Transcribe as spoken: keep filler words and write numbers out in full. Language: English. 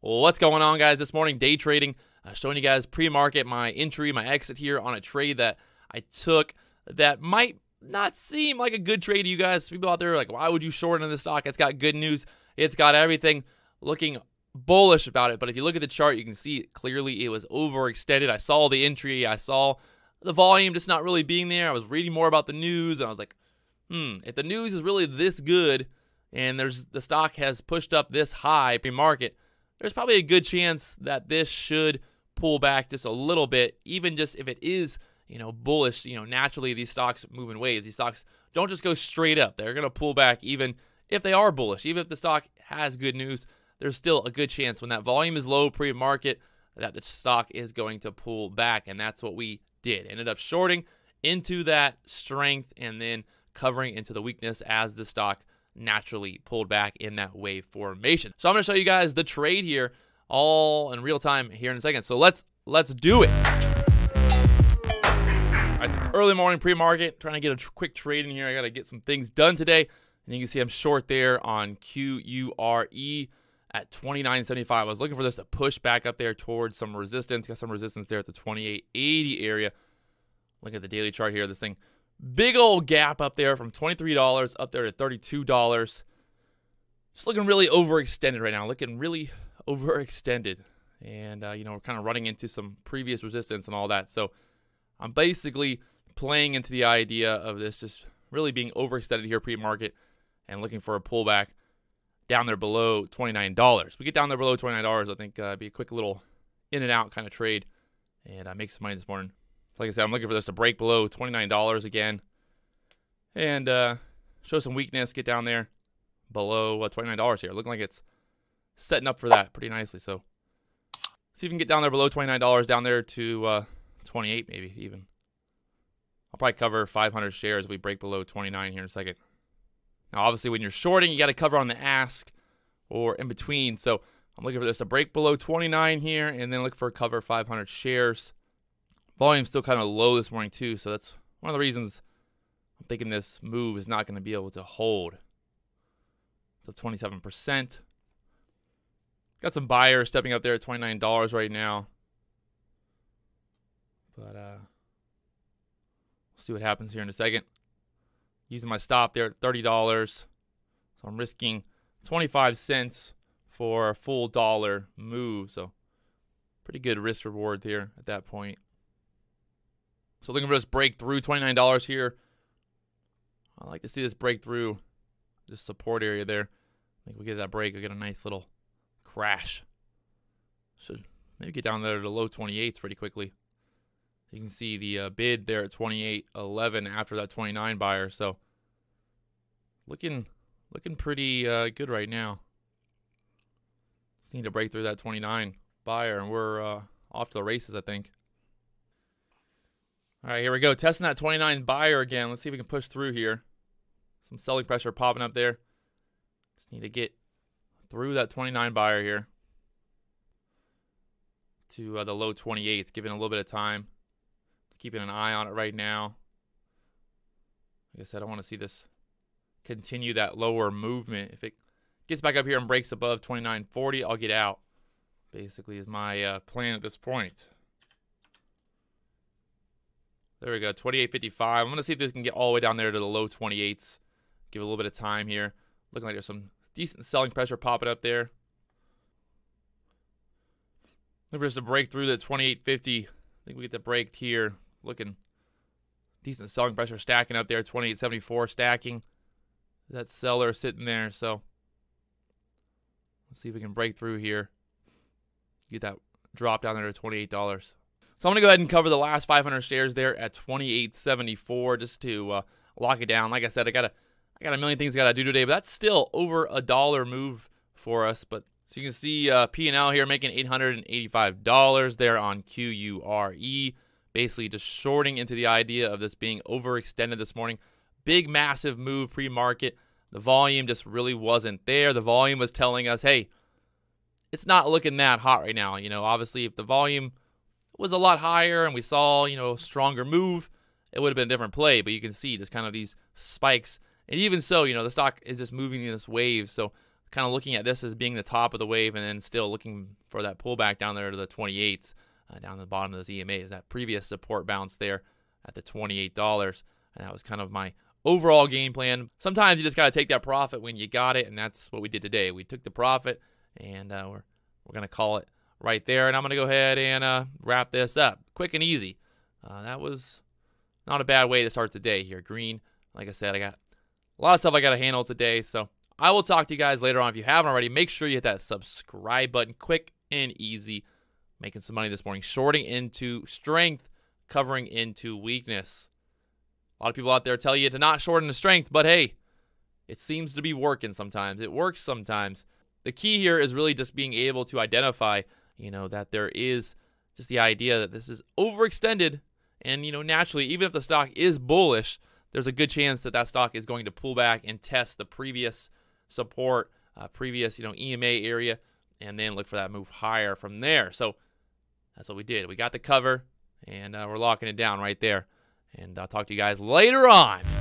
What's going on, guys? This morning, day trading, uh, showing you guys pre-market my entry, my exit here on a trade that I took that might not seem like a good trade to you guys. People out there are like, why would you short into the stock? It's got good news. It's got everything looking bullish about it. But if you look at the chart, you can see it clearly it was overextended. I saw the entry. I saw the volume just not really being there. I was reading more about the news, and I was like, hmm, if the news is really this good and there's the stock has pushed up this high pre-market, there's probably a good chance that this should pull back just a little bit, even just if it is, you know, bullish. You know, naturally these stocks move in waves. These stocks don't just go straight up. They're going to pull back even if they are bullish. Even if the stock has good news, there's still a good chance when that volume is low pre-market that the stock is going to pull back, and that's what we did. Ended up shorting into that strength and then covering into the weakness as the stock naturally pulled back in that wave formation. So I'm going to show you guys the trade here all in real time here in a second. So let's let's do it. All right, so it's early morning pre-market, trying to get a tr quick trade in here. I got to get some things done today. And you can see I'm short there on Q U R E at twenty-nine seventy-five. I was looking for this to push back up there towards some resistance. Got some resistance there at the twenty-eight eighty area. Look at the daily chart here. This thing, big old gap up there from twenty-three dollars up there to thirty-two dollars. Just looking really overextended right now. Looking really overextended. And, uh, you know, we're kind of running into some previous resistance and all that. So I'm basically playing into the idea of this just really being overextended here pre-market and looking for a pullback down there below twenty-nine dollars. We get down there below twenty-nine dollars, I think uh, it'd be a quick little in and out kind of trade. And I make some money this morning. Like I said, I'm looking for this to break below twenty-nine dollars again and uh, show some weakness, get down there below uh, twenty-nine dollars here. Looking like it's setting up for that pretty nicely. So see if you can get down there below twenty-nine dollars, down there to uh, twenty-eight maybe even. I'll probably cover five hundred shares if we break below twenty-nine here in a second. Now, obviously, when you're shorting, you got to cover on the ask or in between. So I'm looking for this to break below twenty-nine here and then look for a cover five hundred shares. Volume's still kind of low this morning too, so that's one of the reasons I'm thinking this move is not going to be able to hold. It's up twenty-seven percent. Got some buyers stepping up there at twenty-nine dollars right now. But uh, we'll see what happens here in a second. Using my stop there at thirty dollars. So I'm risking twenty-five cents for a full dollar move. So pretty good risk reward there at that point. So looking for this breakthrough, twenty-nine dollars here. I like to see this breakthrough, this support area there. I think we get that break, we get a nice little crash. Should maybe get down there to the low twenty-eights pretty quickly. You can see the uh, bid there at twenty-eight eleven after that twenty-nine buyer. So looking, looking pretty uh, good right now. Just need to break through that twenty-nine buyer, and we're uh, off to the races, I think. All right, here we go. Testing that twenty-nine buyer again. Let's see if we can push through here. Some selling pressure popping up there. Just need to get through that twenty-nine buyer here to uh, the low twenty-eights, giving it a little bit of time. Just keeping an eye on it right now. Like I said, I want to see this continue that lower movement. If it gets back up here and breaks above twenty-nine forty, I'll get out, basically, is my uh, plan at this point. There we go, twenty-eight fifty-five. I'm going to see if this can get all the way down there to the low twenty-eights. Give it a little bit of time here. Looking like there's some decent selling pressure popping up there. Looking for us to break through that twenty-eight fifty. I think we get the break here. Looking decent selling pressure stacking up there, twenty-eight seventy-four stacking. That seller sitting there, so let's see if we can break through here. Get that drop down there to twenty-eight dollars. So I'm going to go ahead and cover the last five hundred shares there at twenty-eight seventy-four just to uh, lock it down. Like I said, I got a, I got a million things I got to do today, but that's still over a dollar move for us. But so you can see uh, P and L here making eight hundred eighty-five dollars there on Q U R E. Basically just shorting into the idea of this being overextended this morning. Big, massive move pre-market. The volume just really wasn't there. The volume was telling us, hey, it's not looking that hot right now. You know, obviously if the volume was a lot higher and we saw, you know, stronger move, it would have been a different play. But you can see just kind of these spikes. And even so, you know, the stock is just moving in this wave. So kind of looking at this as being the top of the wave and then still looking for that pullback down there to the twenty-eights, uh, down the bottom of those E M As, that previous support bounce there at the twenty-eight dollars. And that was kind of my overall game plan. Sometimes you just got to take that profit when you got it, and that's what we did today. We took the profit, and uh, we're, we're going to call it right there. And I'm going to go ahead and uh, wrap this up quick and easy. Uh, that was not a bad way to start the day here. Green, like I said, I got a lot of stuff I got to handle today, so I will talk to you guys later on. If you haven't already, make sure you hit that subscribe button. Quick and easy. Making some money this morning. Shorting into strength, covering into weakness. A lot of people out there tell you to not short into strength, but hey, it seems to be working sometimes. It works sometimes. The key here is really just being able to identify, you know, that there is just the idea that this is overextended. And, you know, naturally, even if the stock is bullish, there's a good chance that that stock is going to pull back and test the previous support, uh, previous, you know, E M A area, and then look for that move higher from there. So that's what we did. We got the cover, and uh, we're locking it down right there. And I'll talk to you guys later on.